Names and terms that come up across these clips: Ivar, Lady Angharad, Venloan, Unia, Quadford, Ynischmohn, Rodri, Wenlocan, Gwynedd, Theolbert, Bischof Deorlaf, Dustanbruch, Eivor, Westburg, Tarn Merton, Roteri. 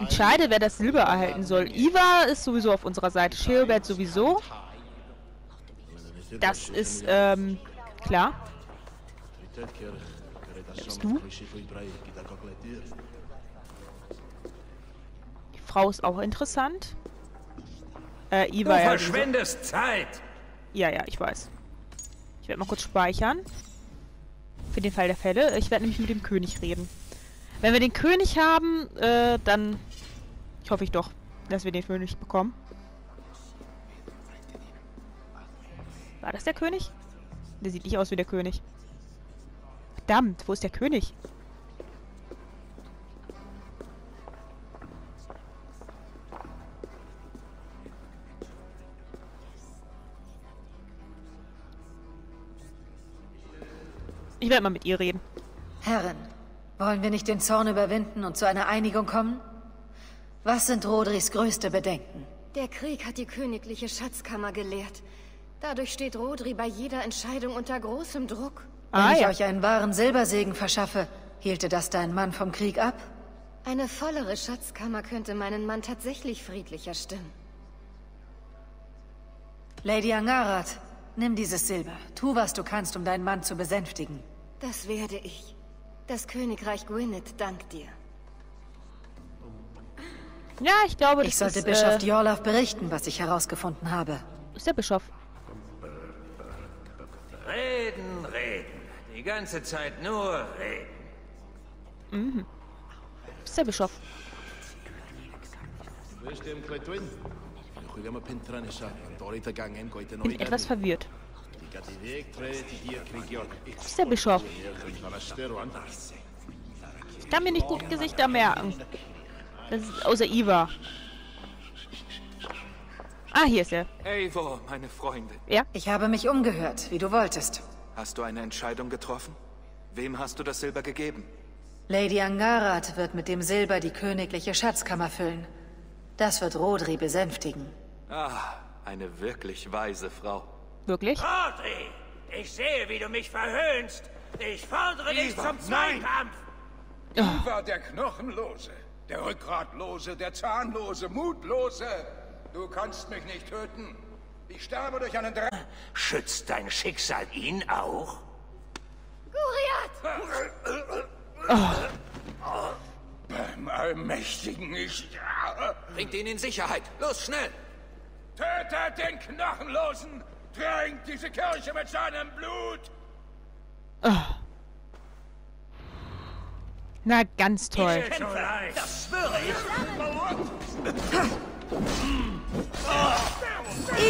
Entscheide, wer das Silber erhalten soll. Ivar ist sowieso auf unserer Seite. Theolbert sowieso. Das ist, klar. Wer bist du? Die Frau ist auch interessant. Ivar, du verschwendest Zeit! Ja, ja, ich weiß. Ich werde mal kurz speichern. Für den Fall der Fälle. Ich werde nämlich mit dem König reden. Wenn wir den König haben, dann... Ich hoffe ich doch, dass wir den König bekommen. War das der König? Der sieht nicht aus wie der König. Verdammt, wo ist der König? Ich werde mal mit ihr reden. Herrin, wollen wir nicht den Zorn überwinden und zu einer Einigung kommen? Was sind Rodris größte Bedenken? Der Krieg hat die königliche Schatzkammer geleert. Dadurch steht Rodri bei jeder Entscheidung unter großem Druck. Wenn ich euch einen wahren Silbersegen verschaffe, hielte das dein Mann vom Krieg ab? Eine vollere Schatzkammer könnte meinen Mann tatsächlich friedlicher stimmen. Lady Angharad, nimm dieses Silber. Tu, was du kannst, um deinen Mann zu besänftigen. Das werde ich. Das Königreich Gwynedd dankt dir. Ja, ich glaube, das sollte Bischof Deorlaf berichten, was ich herausgefunden habe. Ist der Bischof. Reden, reden. Die ganze Zeit nur reden. Mhm. Ist der Bischof. Bin etwas verwirrt. Ist der Bischof. Ich kann mir nicht gut Gesichter merken. Das ist außer Ivar. Ah, hier ist er. Eivor, meine Freundin. Ja? Ich habe mich umgehört, wie du wolltest. Hast du eine Entscheidung getroffen? Wem hast du das Silber gegeben? Lady Angharad wird mit dem Silber die königliche Schatzkammer füllen. Das wird Rodri besänftigen. Ah, eine wirklich weise Frau. Wirklich? Rodri! Ich sehe, wie du mich verhöhnst. Ich fordere dich zum Zweikampf! Du war der Knochenlose, der Rückgratlose, der Zahnlose, Mutlose. Du kannst mich nicht töten. Ich sterbe durch einen Drang. Schützt dein Schicksal ihn auch? Guriat! Oh. Beim Allmächtigen nicht. Bringt ihn in Sicherheit. Los, schnell! Tötet den Knochenlosen! Tränkt diese Kirche mit seinem Blut! Oh. Na, ganz toll. Das schwöre ich.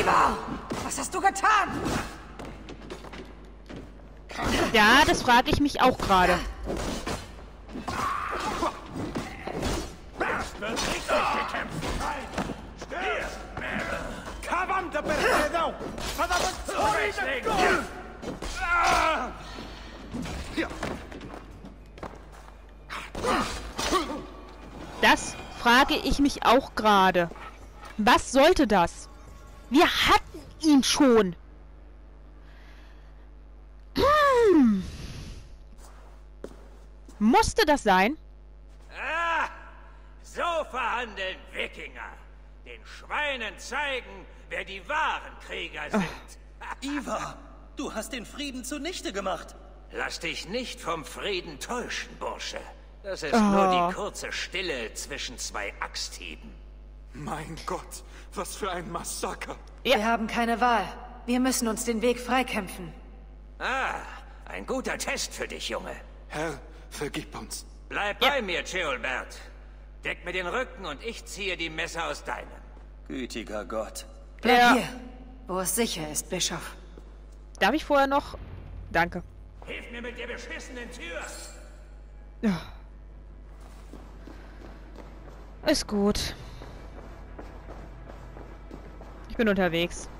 Ivar! Was hast du getan? Ja, das frage ich mich auch gerade. Das frage ich mich auch gerade. Was sollte das? Wir hatten ihn schon. Musste das sein? Ah, so verhandeln Wikinger. Den Schweinen zeigen, wer die wahren Krieger sind. Ivar, du hast den Frieden zunichte gemacht. Lass dich nicht vom Frieden täuschen, Bursche. Das ist nur die kurze Stille zwischen zwei Axthieben. Mein Gott, was für ein Massaker. Ja. Wir haben keine Wahl. Wir müssen uns den Weg freikämpfen. Ah, ein guter Test für dich, Junge. Herr, vergib uns. Bleib bei mir, Theolbert. Deck mir den Rücken und ich ziehe die Messer aus deinem. Gütiger Gott. Bleib hier, wo es sicher ist, Bischof. Darf ich vorher noch? Danke. Hilf mir mit der beschissenen Tür. Ja. Ist gut. Ich bin unterwegs.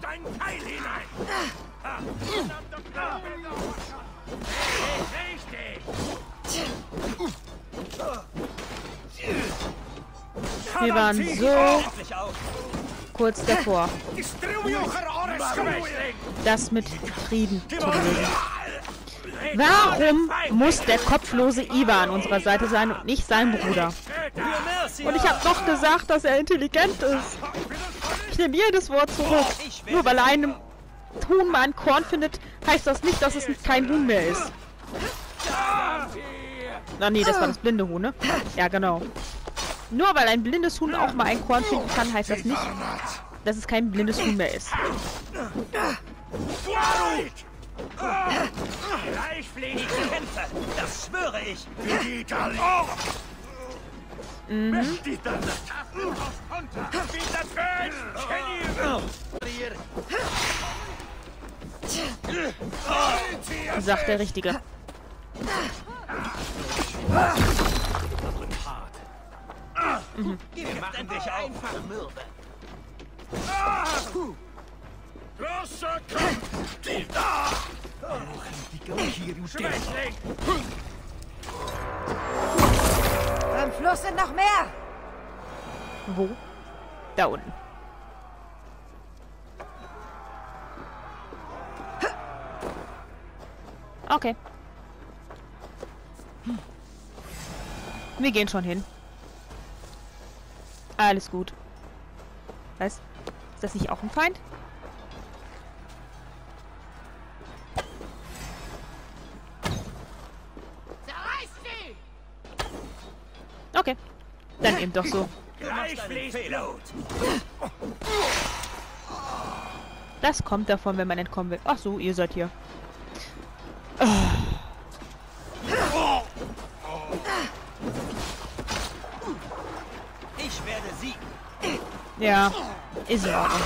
Dein Teil hinein! Wir waren so kurz davor, das mit Frieden zu lösen. Warum muss der kopflose Ivar an unserer Seite sein und nicht sein Bruder? Und ich habe doch gesagt, dass er intelligent ist. Ich nehme jedes Wort zurück. Nur weil er einem Huhn mal ein Korn findet, heißt das nicht, dass es kein Huhn mehr ist. Na nee, das war das blinde Huhn, ne? Ja, genau. Nur weil ein blindes Huhn auch mal ein Korn finden kann, heißt das nicht, dass es kein blindes Huhn mehr ist. Fleischpflegige Kämpfe, das schwöre ich. Mhm. Sagt der Richtige. Mhm. Am Fluss sind noch mehr. Wo? Da unten. Okay. Wir gehen schon hin. Alles gut. Was? Ist das nicht auch ein Feind? Okay. Dann eben doch so. Das kommt davon, wenn man entkommen will. Ach so, ihr seid hier. Oh. Ich werde siegen. Ja, ist in Ordnung.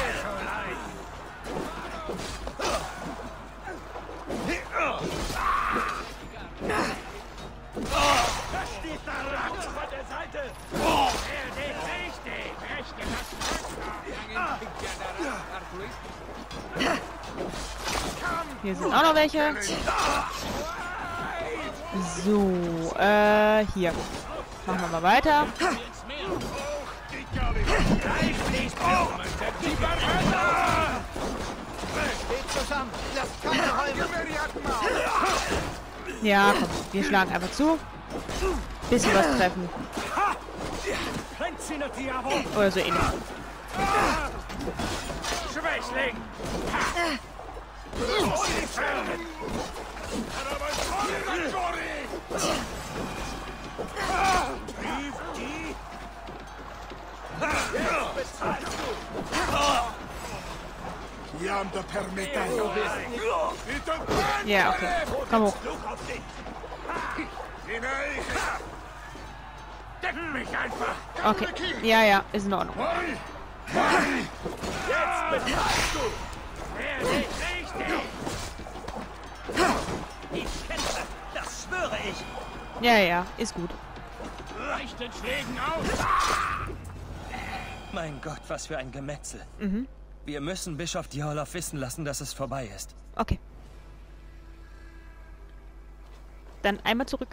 Hier sind auch noch welche. So, hier. Machen wir mal weiter. Ja, komm, wir schlagen einfach zu. Bisschen was treffen. Oder so ähnlich. Schwächling! Ja, okay. Komm hoch. Okay. Ja, ja, ist in Ordnung. Jetzt bezahlst du! Wer sich richtig! Ich kämpfe, das schwöre ich! Ja, ja, ist gut. Reicht den Schlägen aus! Mein Gott, was für ein Gemetzel. Mhm. Wir müssen Bischof Deorlaf wissen lassen, dass es vorbei ist. Okay. Dann einmal zurück.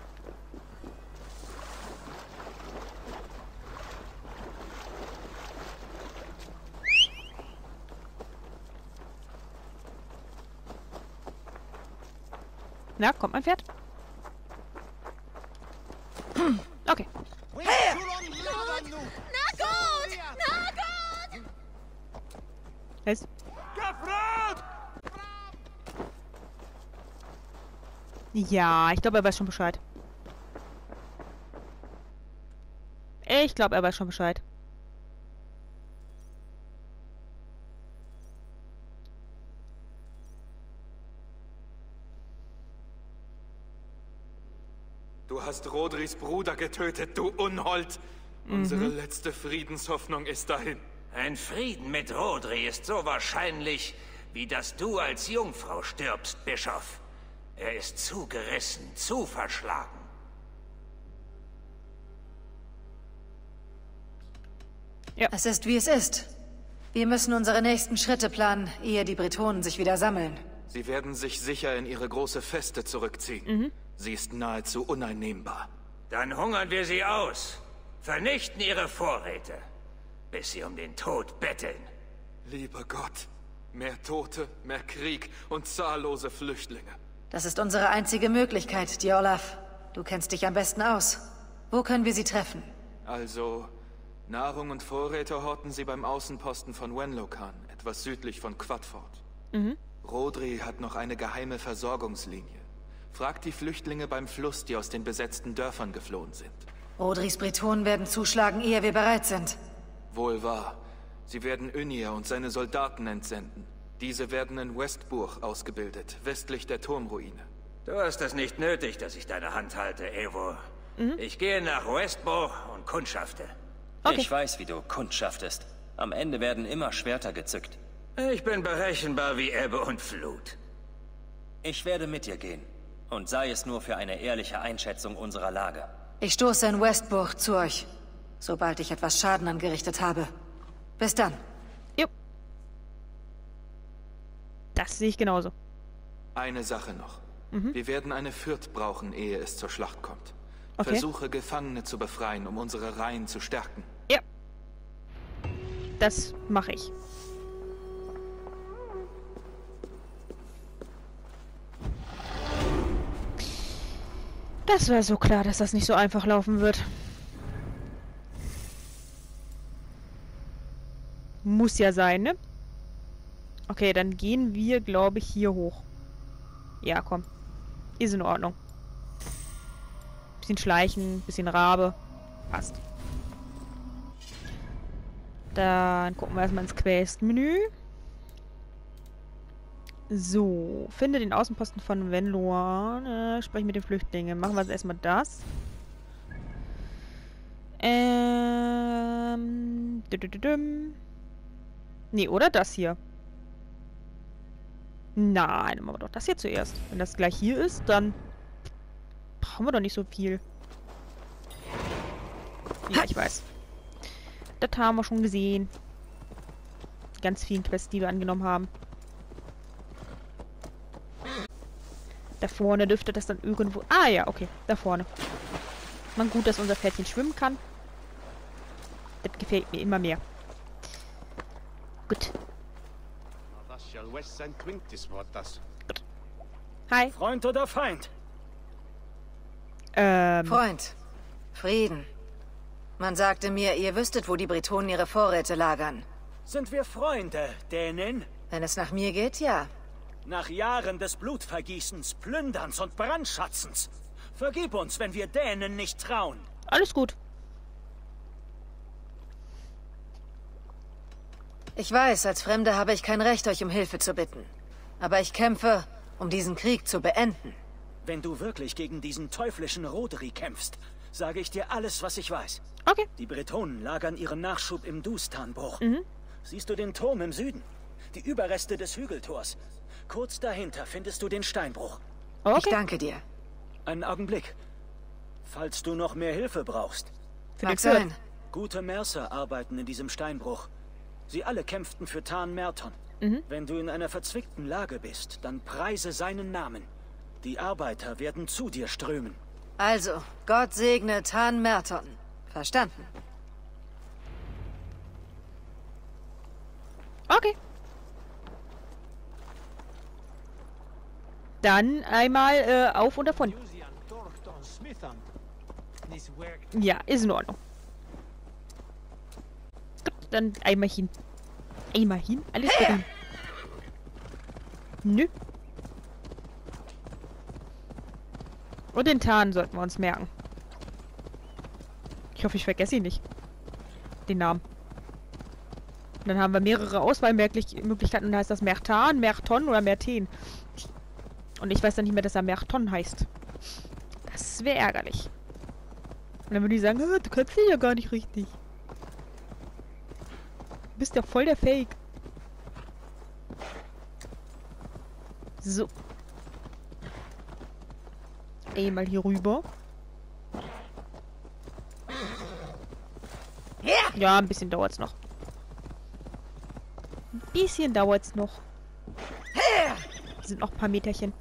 Na, kommt mein Pferd. Okay. Na gut! Was? Ja, ich glaube, er weiß schon Bescheid. Du hast Rodris Bruder getötet, du Unhold! Unsere letzte Friedenshoffnung ist dahin. Ein Frieden mit Rodri ist so wahrscheinlich, wie dass du als Jungfrau stirbst, Bischof. Er ist zu gerissen, zu verschlagen. Ja. Es ist, wie es ist. Wir müssen unsere nächsten Schritte planen, ehe die Bretonen sich wieder sammeln. Sie werden sich sicher in ihre große Feste zurückziehen. Mhm. Sie ist nahezu uneinnehmbar. Dann hungern wir sie aus. Vernichten ihre Vorräte. Bis sie um den Tod betteln. Lieber Gott. Mehr Tote, mehr Krieg und zahllose Flüchtlinge. Das ist unsere einzige Möglichkeit, Deorlaf. Du kennst dich am besten aus. Wo können wir sie treffen? Also, Nahrung und Vorräte horten sie beim Außenposten von Wenlocan, etwas südlich von Quadford. Mhm. Rodri hat noch eine geheime Versorgungslinie. Fragt die Flüchtlinge beim Fluss, die aus den besetzten Dörfern geflohen sind. Rodris Bretonen werden zuschlagen, ehe wir bereit sind. Wohl wahr. Sie werden Unia und seine Soldaten entsenden. Diese werden in Westburg ausgebildet, westlich der Turmruine. Du hast es nicht nötig, dass ich deine Hand halte, Eivor. Mhm. Ich gehe nach Westburg und kundschafte. Okay. Ich weiß, wie du kundschaftest. Am Ende werden immer Schwerter gezückt. Ich bin berechenbar wie Ebbe und Flut. Ich werde mit dir gehen. Und sei es nur für eine ehrliche Einschätzung unserer Lage. Ich stoße in Westburg zu euch, sobald ich etwas Schaden angerichtet habe. Bis dann. Jupp. Das sehe ich genauso. Eine Sache noch. Mhm. Wir werden eine Fürth brauchen, ehe es zur Schlacht kommt. Okay. Versuche, Gefangene zu befreien, um unsere Reihen zu stärken. Ja. Das mache ich. Das war so klar, dass das nicht so einfach laufen wird. Muss ja sein, ne? Okay, dann gehen wir, glaube ich, hier hoch. Ja, komm. Ist in Ordnung. Bisschen schleichen, bisschen Rabe. Passt. Dann gucken wir erstmal ins Questmenü. So, finde den Außenposten von Venloan. Sprech mit den Flüchtlingen. Machen wir jetzt erstmal das. Nee, oder das hier? Nein, machen wir doch das hier zuerst. Wenn das gleich hier ist, dann brauchen wir doch nicht so viel. Ja, ich weiß. Das haben wir schon gesehen. Ganz vielen Quests, die wir angenommen haben. Da vorne dürfte das dann irgendwo... Ah ja, okay. Da vorne. Man gut, dass unser Pferdchen schwimmen kann. Das gefällt mir immer mehr. Gut. Gut. Hi. Freund oder Feind? Freund. Frieden. Man sagte mir, ihr wüsstet, wo die Bretonen ihre Vorräte lagern. Sind wir Freunde, Dänen? Wenn es nach mir geht, ja. Nach Jahren des Blutvergießens, Plünderns und Brandschatzens. Vergib uns, wenn wir Dänen nicht trauen. Alles gut. Ich weiß, als Fremde habe ich kein Recht, euch um Hilfe zu bitten. Aber ich kämpfe, um diesen Krieg zu beenden. Wenn du wirklich gegen diesen teuflischen Roteri kämpfst, sage ich dir alles, was ich weiß. Okay. Die Bretonen lagern ihren Nachschub im Dustanbruch. Mhm. Siehst du den Turm im Süden? Die Überreste des Hügeltors. Kurz dahinter findest du den Steinbruch. Okay. Ich danke dir. Einen Augenblick. Falls du noch mehr Hilfe brauchst. Mag sein. Gute Mercer arbeiten in diesem Steinbruch. Sie alle kämpften für Tarn Merton. Mhm. Wenn du in einer verzwickten Lage bist, dann preise seinen Namen. Die Arbeiter werden zu dir strömen. Also, Gott segne Tarn Merton. Verstanden. Okay. Dann einmal auf und davon. Ja, ist in Ordnung. Gut, dann einmal hin. Einmal hin, alles drin. Nö. Und den Tarn sollten wir uns merken. Ich hoffe, ich vergesse ihn nicht. Den Namen. Und dann haben wir mehrere Auswahlmöglichkeiten. Und da heißt das Mertan, Merton oder Merten. Und ich weiß dann nicht mehr, dass er Merton heißt. Das wäre ärgerlich. Und dann würde ich sagen, du kämpfst ja gar nicht richtig. Du bist ja voll der Fake. So. Einmal hier rüber. Ja, ein bisschen dauert's noch. sind noch ein paar Meterchen.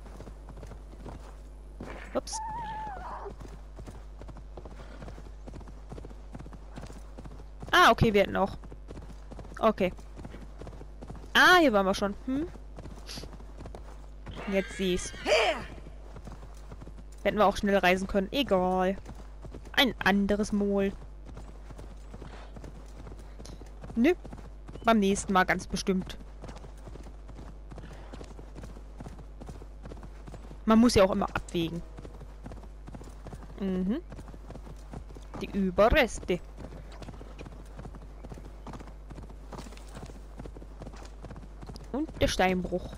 Ups. Ah, okay, wir hätten auch. Okay. Ah, hier waren wir schon. Hm. Jetzt sieh's. Hätten wir auch schnell reisen können. Egal. Ein anderes Mal. Nö. Beim nächsten Mal ganz bestimmt. Man muss ja auch immer abwägen. Mhm. Die Überreste. Und der Steinbruch.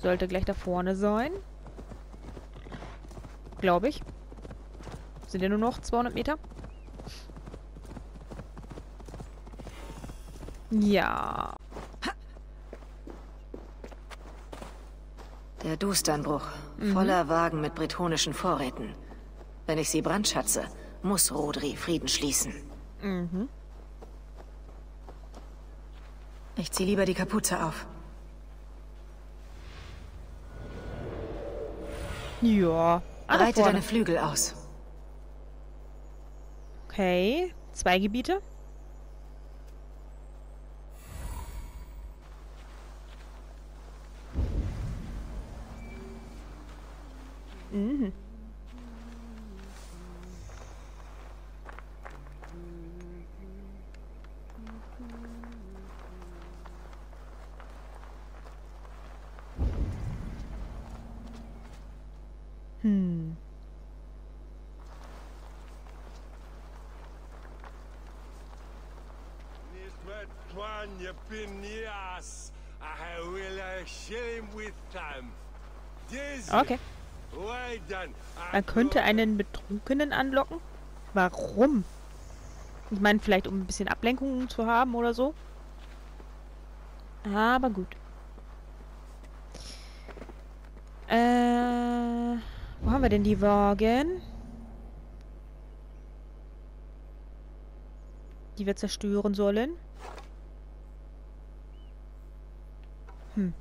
Sollte gleich da vorne sein. Glaube ich. Sind ja nur noch 200 Meter. Ja. Der Dustanbruch. Mhm. Voller Wagen mit bretonischen Vorräten. Wenn ich sie brandschatze, muss Rodri Frieden schließen. Mhm. Ich ziehe lieber die Kapuze auf. Ja. Breite deine Flügel aus. Okay. 2 Gebiete. Mhm. Hm. Okay. Man könnte einen Betrunkenen anlocken? Warum? Ich meine, vielleicht um ein bisschen Ablenkung zu haben oder so. Aber gut. Wo haben wir denn die Wagen? Die wir zerstören sollen. Hm.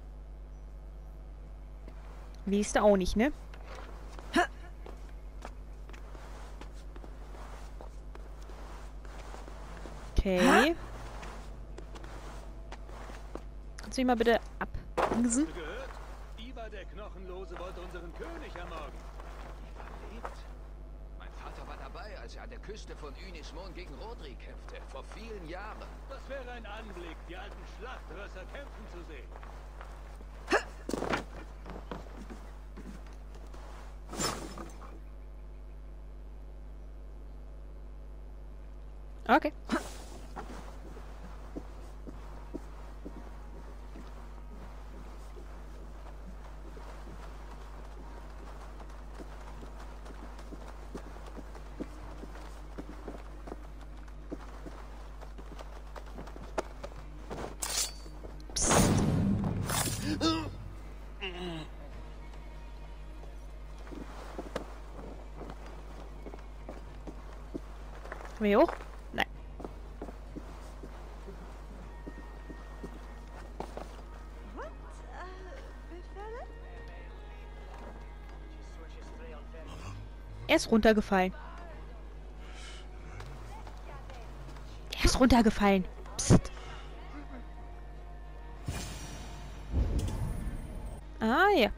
Weißt du auch nicht, ne? Okay. Kannst du mich mal bitte abbremsen? Ivar, der Knochenlose, wollte unseren König ermorden. Als er an der Küste von Ynischmohn gegen Rodri kämpfte, vor vielen Jahren. Das wäre ein Anblick, die alten Schlachtrösser kämpfen zu sehen. Okay. Wir hoch? Nein. Er ist runtergefallen. Er ist runtergefallen. Psst. Ah, ja.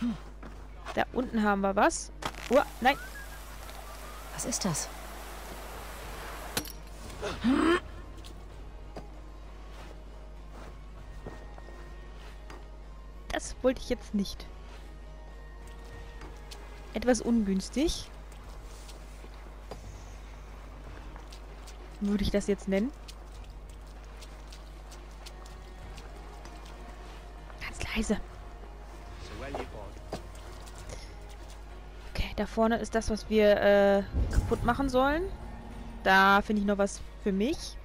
Hm. Da unten haben wir was. Oh, nein. Was ist das? Das wollte ich jetzt nicht. Etwas ungünstig. Würde ich das jetzt nennen? Ganz leise. Da vorne ist das, was wir kaputt machen sollen. Da finde ich noch was für mich.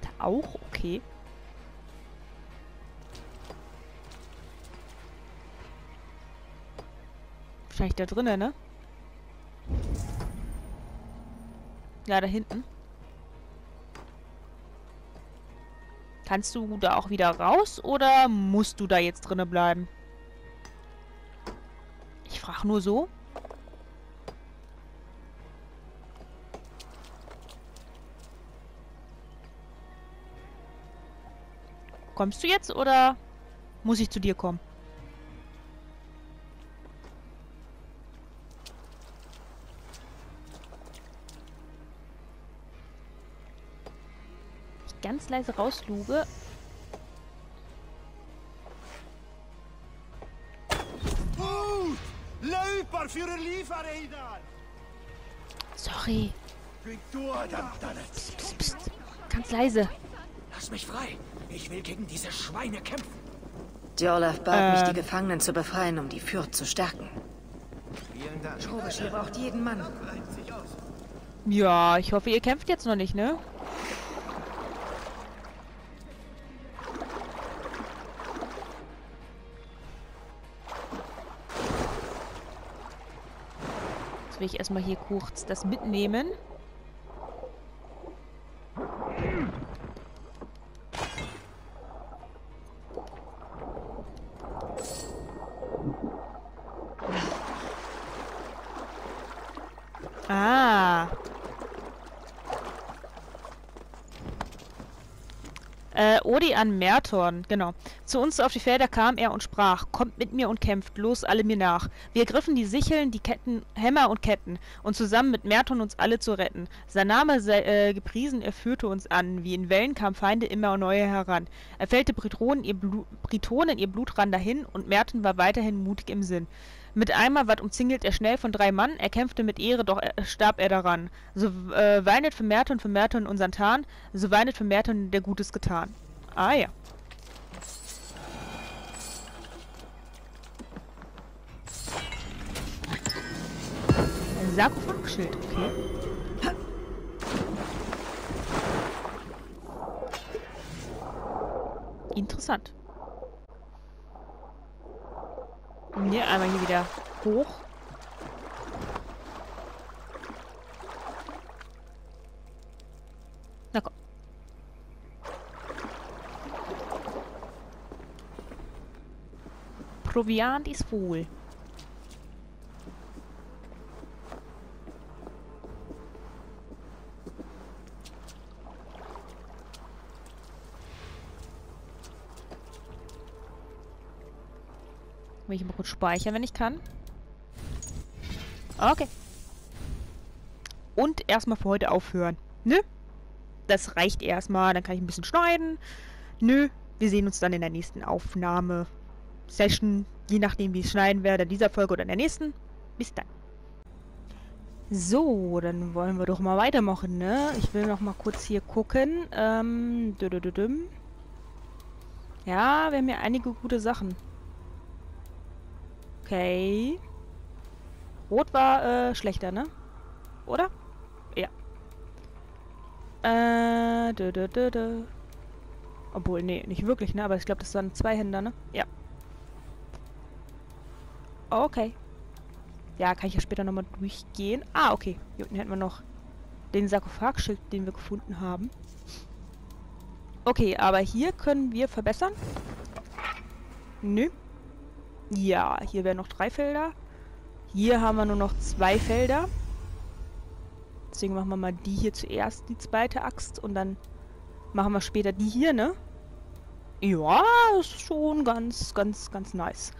Da auch? Okay. Wahrscheinlich da drinnen, ne? Ja, da hinten. Kannst du da auch wieder raus oder musst du da jetzt drinnen bleiben? Ich frage nur so. Kommst du jetzt oder muss ich zu dir kommen? Ich ganz leise rausluge. Sorry. Psst, psst, psst. Ganz leise. Lass mich frei. Ich will gegen diese Schweine kämpfen. Deorlaf bat mich, die Gefangenen zu befreien, um die Fürth zu stärken. Vielen Dank. Schrovische braucht jeden Mann. Ja, ich hoffe, ihr kämpft jetzt noch nicht, ne? Jetzt will ich erstmal hier kurz das mitnehmen. An Merton, genau. Zu uns auf die Felder kam er und sprach, kommt mit mir und kämpft, los alle mir nach. Wir ergriffen die Sicheln, die Ketten, Hämmer und Ketten und zusammen mit Merton uns alle zu retten. Sein Name sei gepriesen, er führte uns an, wie in Wellen kamen Feinde immer neue heran. Er fällte Britonen ihr Blut ran dahin und Merton war weiterhin mutig im Sinn. Mit einmal ward umzingelt er schnell von 3 Mann, er kämpfte mit Ehre, doch starb er daran. So weinet für Merton unseren Tarn, so weinet für Merton, der Gutes getan. Ah ja. Ein Sarkophag-Schild, okay. Interessant. Ne, einmal hier wieder hoch. Na komm. Proviant ist wohl. Will ich mal kurz speichern, wenn ich kann. Okay. Und erstmal für heute aufhören. Nö. Das reicht erstmal. Dann kann ich ein bisschen schneiden. Nö. Wir sehen uns dann in der nächsten Aufnahme. Session, je nachdem wie ich schneiden werde, in dieser Folge oder in der nächsten. Bis dann. So, dann wollen wir doch mal weitermachen, ne? Ich will noch mal kurz hier gucken. Ja, wir haben ja einige gute Sachen. Okay. Rot war schlechter, ne? Oder? Ja. Obwohl, nee, nicht wirklich, ne? Aber ich glaube, das waren 2 Händler, ne? Ja. Okay. Ja, kann ich ja später nochmal durchgehen. Ah, okay. Hier unten hätten wir noch den Sarkophagschild, den wir gefunden haben. Okay, aber hier können wir verbessern. Nö. Ja, hier wären noch 3 Felder. Hier haben wir nur noch 2 Felder. Deswegen machen wir mal die hier zuerst, die zweite Axt. Und dann machen wir später die hier, ne? Ja, ist schon ganz nice.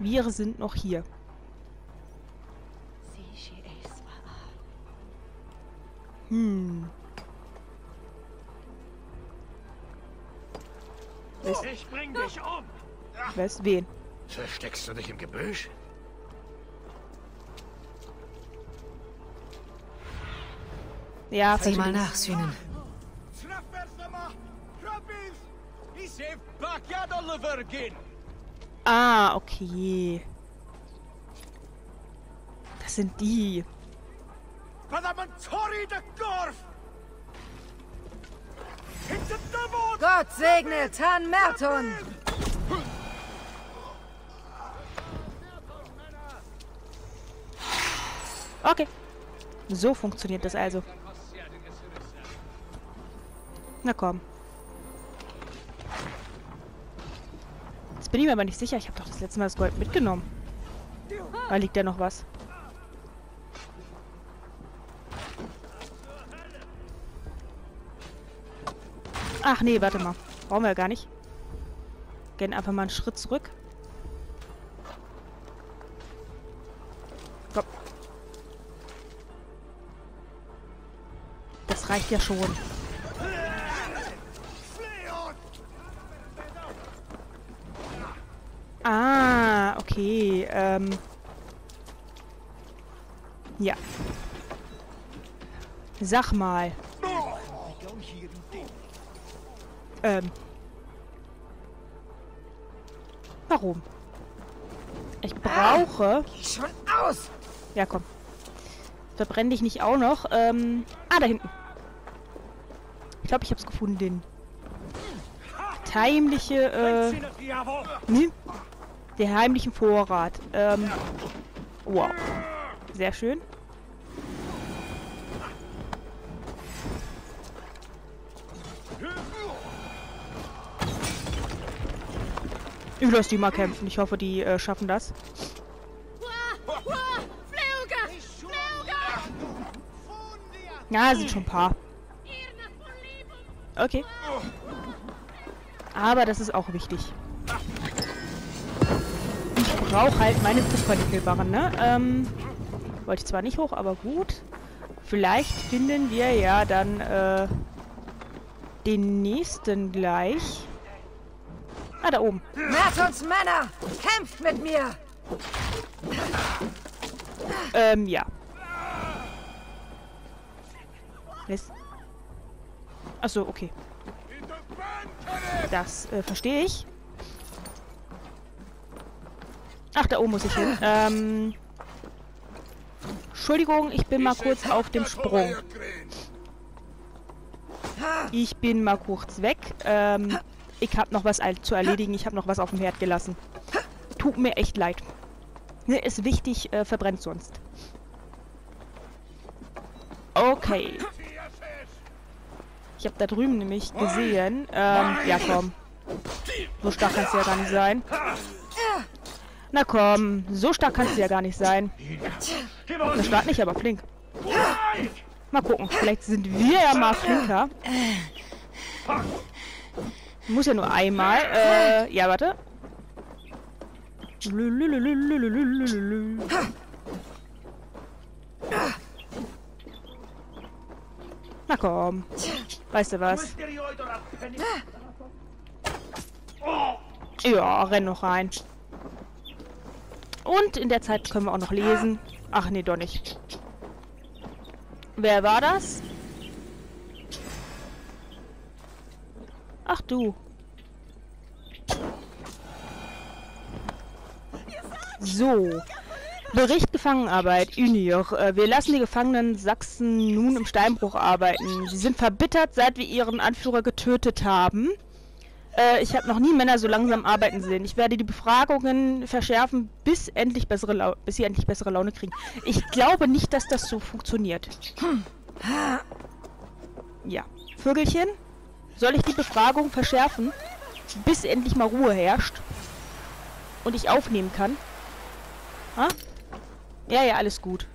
Wir sind noch hier. Ich bring dich um. Was? Wen? Versteckst du dich im Gebüsch? Ja, sieh mal nach, Sühnen. Ah, okay. Das sind die. Gott segne Tarn Merton! Okay. So funktioniert das also. Na komm. Jetzt bin ich mir aber nicht sicher. Ich habe doch das letzte Mal das Gold mitgenommen. Da liegt ja noch was. Ach nee, warte mal. Brauchen wir ja gar nicht. Gehen einfach mal einen Schritt zurück. Komm. Das reicht ja schon. Ah, okay. Ja. Sag mal. Warum? Ich brauche... Schon aus! Ja, komm. Verbrenne dich nicht auch noch. Da hinten. Ich glaube, ich habe es gefunden. Den heimliche... Der heimlichen Vorrat. Wow. Sehr schön. Ich lasse die mal kämpfen. Ich hoffe, die schaffen das. Ja, sind schon ein paar. Okay. Aber das ist auch wichtig. Ich brauche halt meine Fußpartikelbarren, ne? Wollte ich zwar nicht hoch, aber gut. Vielleicht finden wir ja dann den nächsten gleich. Ah, da oben. Mertons Männer! Kämpft mit mir! Ja. Was? Achso, okay. Das verstehe ich. Ach, da oben muss ich hin. Entschuldigung, ich bin mal kurz auf dem Sprung. Ich bin mal kurz weg. Ich habe noch was zu erledigen. Ich habe noch was auf dem Herd gelassen. Tut mir echt leid. Ne, ist wichtig, verbrennt sonst. Okay. Ich habe da drüben nämlich gesehen. Ja, komm. So stark kannst du ja gar nicht sein. Na komm, so stark kannst du ja gar nicht sein. So stark nicht, aber flink. Mal gucken, vielleicht sind wir ja mal flinker. Muss ja nur einmal. Ja, warte. Na komm. Weißt du was? Ja, renn noch rein. Und in der Zeit können wir auch noch lesen. Ach nee, doch nicht. Wer war das? Ach du. So. Bericht Gefangenarbeit, Unia. Wir lassen die gefangenen Sachsen nun im Steinbruch arbeiten. Sie sind verbittert, seit wir ihren Anführer getötet haben. Ich habe noch nie Männer so langsam arbeiten sehen. Ich werde die Befragungen verschärfen, bis sie endlich bessere Laune kriegen. Ich glaube nicht, dass das so funktioniert. Ja. Vögelchen? Soll ich die Befragung verschärfen, bis endlich mal Ruhe herrscht und ich aufnehmen kann? Ha? Ja, ja, alles gut.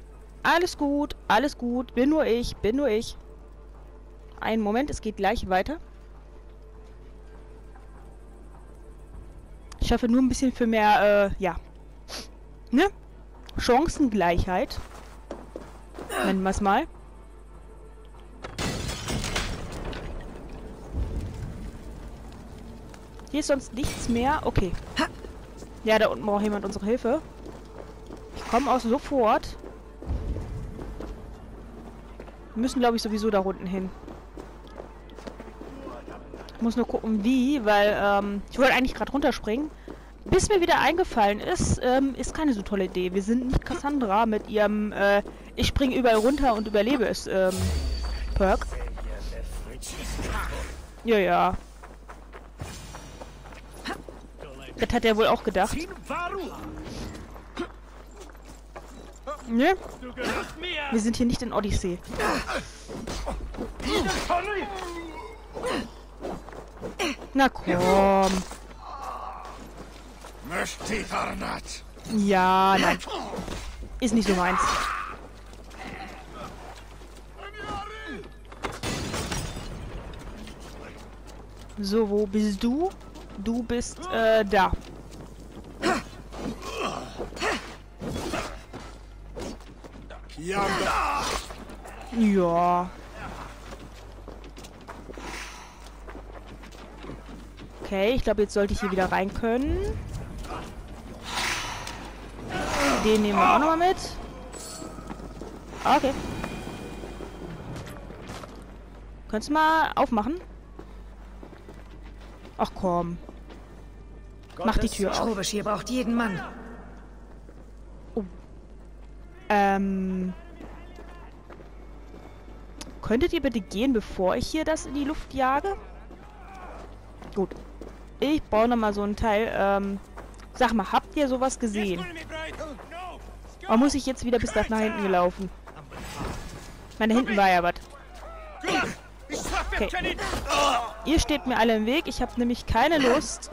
Alles gut, alles gut. Bin nur ich, bin nur ich. Einen Moment, es geht gleich weiter. Ich hoffe nur ein bisschen für mehr, ja. Ne? Chancengleichheit. Nennen wir es mal. Hier ist sonst nichts mehr. Okay. Ja, da unten braucht jemand unsere Hilfe. Ich komme auch sofort. Wir müssen, glaube ich, sowieso da unten hin. Ich muss nur gucken, wie, weil ich wollte eigentlich gerade runterspringen. Bis mir wieder eingefallen ist, ist keine so tolle Idee. Wir sind nicht Cassandra mit ihrem ich springe überall runter und überlebe es Perk. Ja, ja. Das hat er wohl auch gedacht. Ne? Wir sind hier nicht in Odyssee. Na komm. Ja, nein. Ist nicht so meins. So, wo bist du? Du bist da. Ja. Okay, ich glaube, jetzt sollte ich hier wieder rein können. Den nehmen wir auch nochmal mit. Okay. Könntest du mal aufmachen? Ach komm. Mach die Tür auf. Gottes hier braucht jeden Mann. Oh. Könntet ihr bitte gehen, bevor ich hier das in die Luft jage? Gut. Ich baue nochmal so ein Teil. Sag mal, habt ihr sowas gesehen? Warum muss ich jetzt wieder bis nach hinten gelaufen? Ich meine, da hinten war ja was. Okay. Ihr steht mir alle im Weg. Ich habe nämlich keine Lust,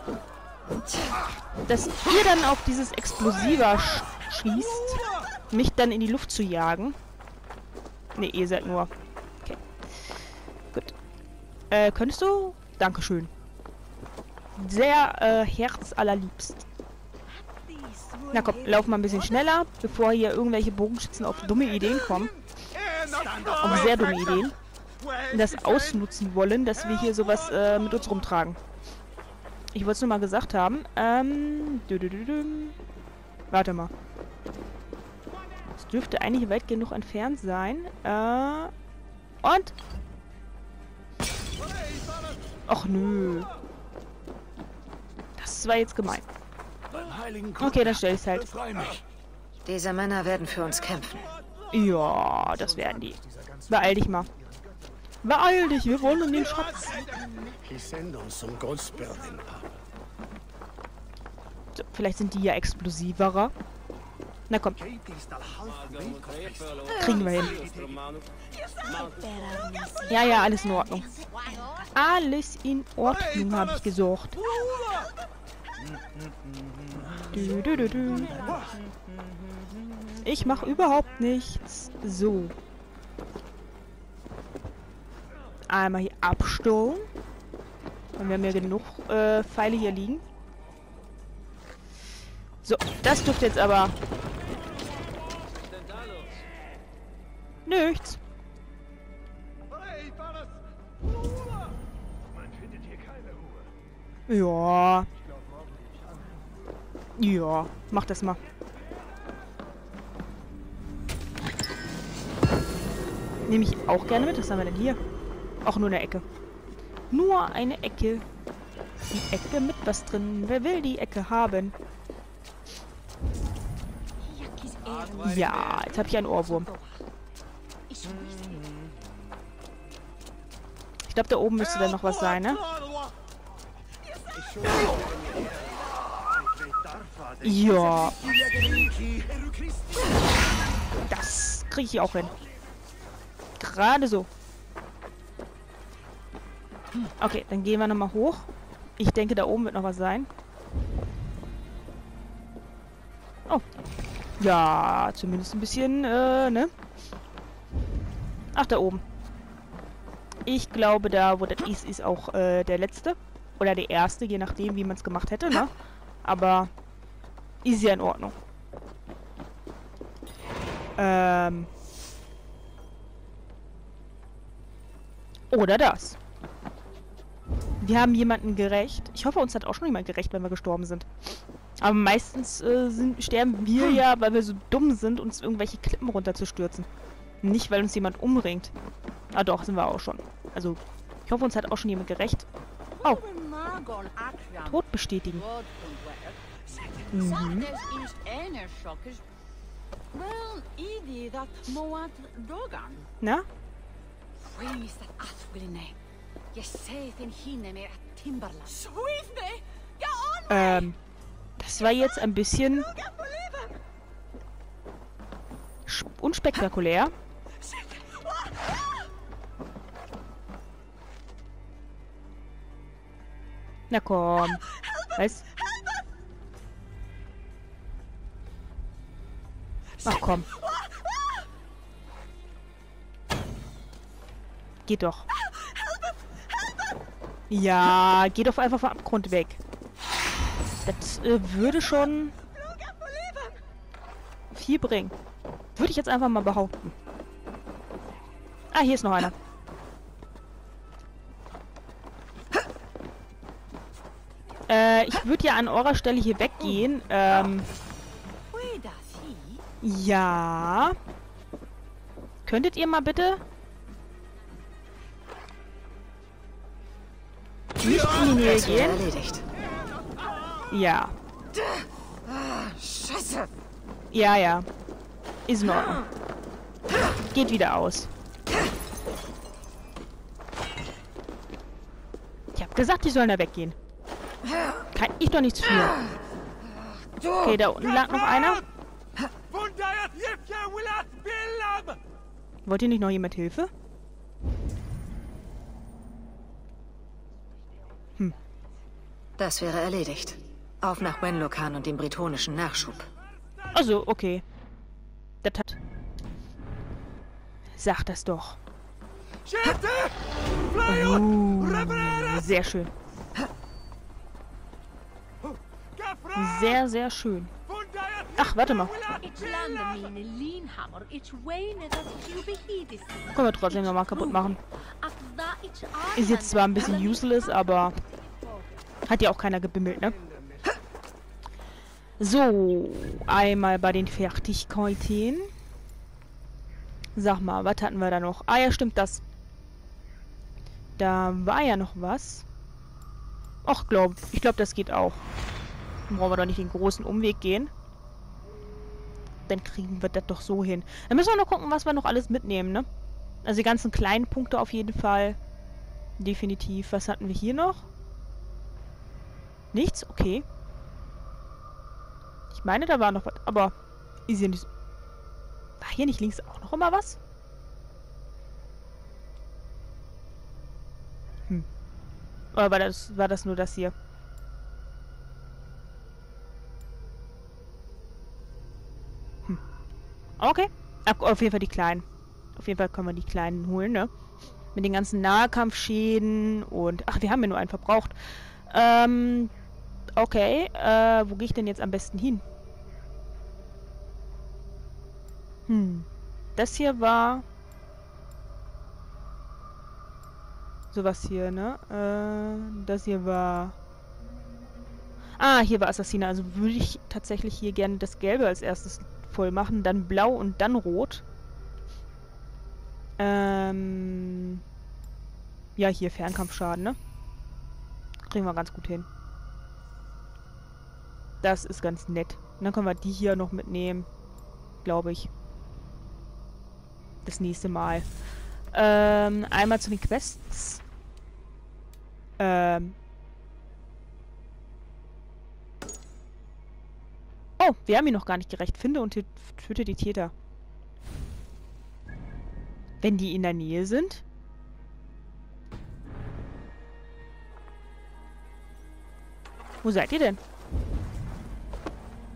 dass ihr dann auf dieses Explosiva schießt, mich dann in die Luft zu jagen. Ne, ihr seid nur. Okay. Gut. Könntest du? Dankeschön. Sehr herzallerliebst. Na komm, lauf mal ein bisschen schneller, bevor hier irgendwelche Bogenschützen auf dumme Ideen kommen. Auf sehr dumme Ideen. Und das ausnutzen wollen, dass wir hier sowas mit uns rumtragen. Ich wollte es nur mal gesagt haben. Warte mal. Es dürfte eigentlich weit genug entfernt sein. Und? Och nö. Das war jetzt gemein. Okay, dann stelle ich es halt. Diese Männer werden für uns kämpfen. Ja, das werden die. Beeil dich mal. Beeil dich, wir wollen um den Schatz. So, vielleicht sind die ja explosiverer. Na komm. Kriegen wir hin. Ja, ja, alles in Ordnung. Alles in Ordnung, habe ich gesorgt. Ich mache überhaupt nichts. So. Einmal hier abstoßen. Und wir haben ja genug Pfeile hier liegen. So, das dürfte jetzt aber... Nichts. Ja. Ja, mach das mal. Nehme ich auch gerne mit. Was haben wir denn hier? Auch nur eine Ecke. Nur eine Ecke. Die Ecke mit was drin. Wer will die Ecke haben? Ja, jetzt habe ich einen Ohrwurm. Ich glaube, da oben müsste dann noch was sein, ne? Ja. Das kriege ich auch hin. Gerade so. Okay, dann gehen wir nochmal hoch. Ich denke, da oben wird noch was sein. Oh. Ja, zumindest ein bisschen, ne? Ach, da oben. Ich glaube, da, wo das ist auch der letzte. Oder der erste, je nachdem, wie man es gemacht hätte, ne? Aber ist ja in Ordnung. Oder das. Wir haben jemanden gerächt. Ich hoffe, uns hat auch schon jemand gerächt, wenn wir gestorben sind. Aber meistens sterben wir ja, weil wir so dumm sind, uns irgendwelche Klippen runterzustürzen. Nicht, weil uns jemand umbringt. Ah doch, sind wir auch schon. Also, ich hoffe, uns hat auch schon jemand gerächt. Oh. Tod bestätigen. Mhm. Na? Das war jetzt ein bisschen unspektakulär. Na komm. Weißt du? Ach komm. Geh doch. Ja, geh doch einfach vom Abgrund weg. Das würde schon viel bringen. Würde ich jetzt einfach mal behaupten. Ah, hier ist noch einer. Ich würde ja an eurer Stelle hier weggehen. Ja. Könntet ihr mal bitte... nicht in die Nähe gehen? Ja. Scheiße. Ja, ja. Ist in Ordnung. Geht wieder aus. Ich hab gesagt, die sollen da weggehen. Kann ich doch nichts für. Okay, da unten lag noch einer. Wollt ihr nicht noch jemand Hilfe? Hm. Das wäre erledigt. Auf nach Wenlocan und dem bretonischen Nachschub. Also, okay. Das hat... Sag das doch. Sehr schön. Sehr, sehr schön. Ach, warte mal. Können wir trotzdem nochmal kaputt machen. Ist jetzt zwar ein bisschen useless, aber... Hat ja auch keiner gebimmelt, ne? So, einmal bei den Fertigkeiten. Sag mal, was hatten wir da noch? Ah ja, stimmt, das. Da war ja noch was. Ach, ich glaube, das geht auch. Dann brauchen wir doch nicht den großen Umweg gehen. Dann kriegen wir das doch so hin. Dann müssen wir noch gucken, was wir noch alles mitnehmen, ne? Also die ganzen kleinen Punkte auf jeden Fall. Definitiv. Was hatten wir hier noch? Nichts? Okay. Ich meine, da war noch was, aber ist hier nicht... War hier nicht links auch noch immer was? Hm. Oder war das nur das hier? Hm. Okay. Auf jeden Fall die kleinen. Auf jeden Fall können wir die kleinen holen, ne? Mit den ganzen Nahkampfschäden und... Ach, wir haben ja nur einen verbraucht. Okay, wo gehe ich denn jetzt am besten hin? Hm. Das hier war... Sowas hier, ne? Das hier war... Ah, hier war Assassine. Also würde ich tatsächlich hier gerne das Gelbe als erstes voll machen, dann Blau und dann Rot. Ja, hier Fernkampfschaden, ne? Kriegen wir ganz gut hin. Das ist ganz nett. Und dann können wir die hier noch mitnehmen. Glaube ich. Das nächste Mal. Einmal zu den Quests. Oh, wir haben ihn noch gar nicht gerecht. Finde und töte die Täter. Wenn die in der Nähe sind. Wo seid ihr denn?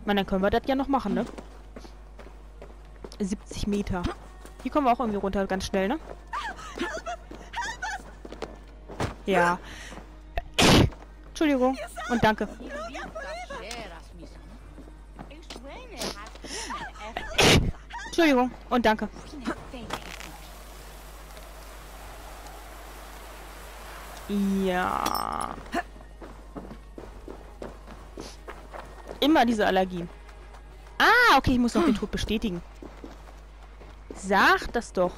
Man, dann können wir das ja noch machen, ne? 70 Meter. Hier kommen wir auch irgendwie runter, ganz schnell, ne? Ja. Entschuldigung. Und danke. Entschuldigung. Und danke. Ja. Immer diese Allergien. Ah, okay, ich muss noch den Tod bestätigen. Sag das doch.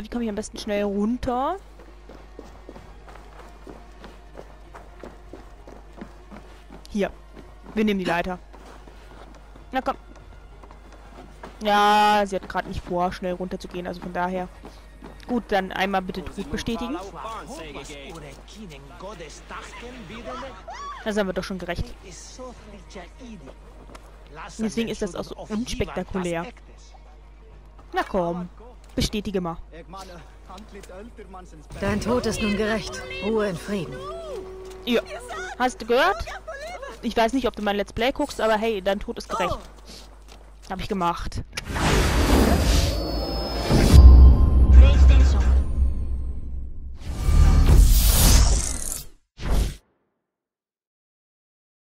Wie komme ich am besten schnell runter? Hier. Wir nehmen die Leiter. Na komm. Ja, sie hat gerade nicht vor, schnell runter zu gehen, also von daher. Gut, dann einmal bitte Tod bestätigen. Das haben wir doch schon gerecht. Deswegen ist das auch so unspektakulär. Na komm, bestätige mal. Dein Tod ist nun gerecht. Ruhe in Frieden. Ja. Hast du gehört? Ich weiß nicht, ob du mein Let's Play guckst, aber hey, dein Tod ist gerecht. Hab ich gemacht.